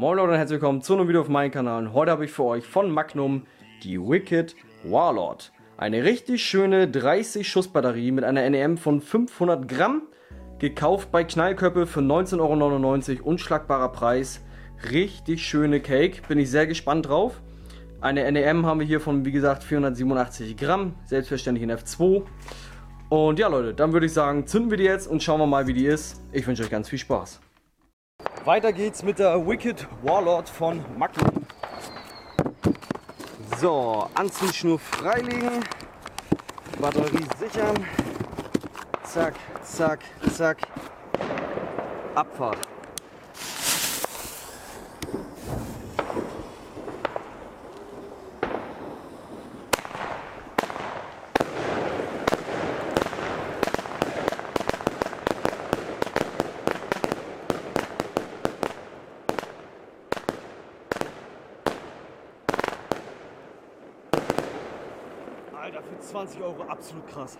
Moin Leute und herzlich willkommen zu einem Video auf meinem Kanal. Und heute habe ich für euch von Magnum die Wckd Warlord. Eine richtig schöne 30 Schuss Batterie mit einer NEM von 500 Gramm. Gekauft bei Knallköppe für 19,99 €, unschlagbarer Preis. Richtig schöne Cake, bin ich sehr gespannt drauf. Eine NEM haben wir hier von, wie gesagt, 487 Gramm, selbstverständlich in F2. Und ja Leute, dann würde ich sagen, zünden wir die jetzt und schauen wir mal, wie die ist. Ich wünsche euch ganz viel Spaß. Weiter geht's mit der Wckd Warlord von Magnum. So, Anziehschnur freilegen, Batterie sichern, zack, zack, zack, Abfahrt. Alter, für 20 € absolut krass.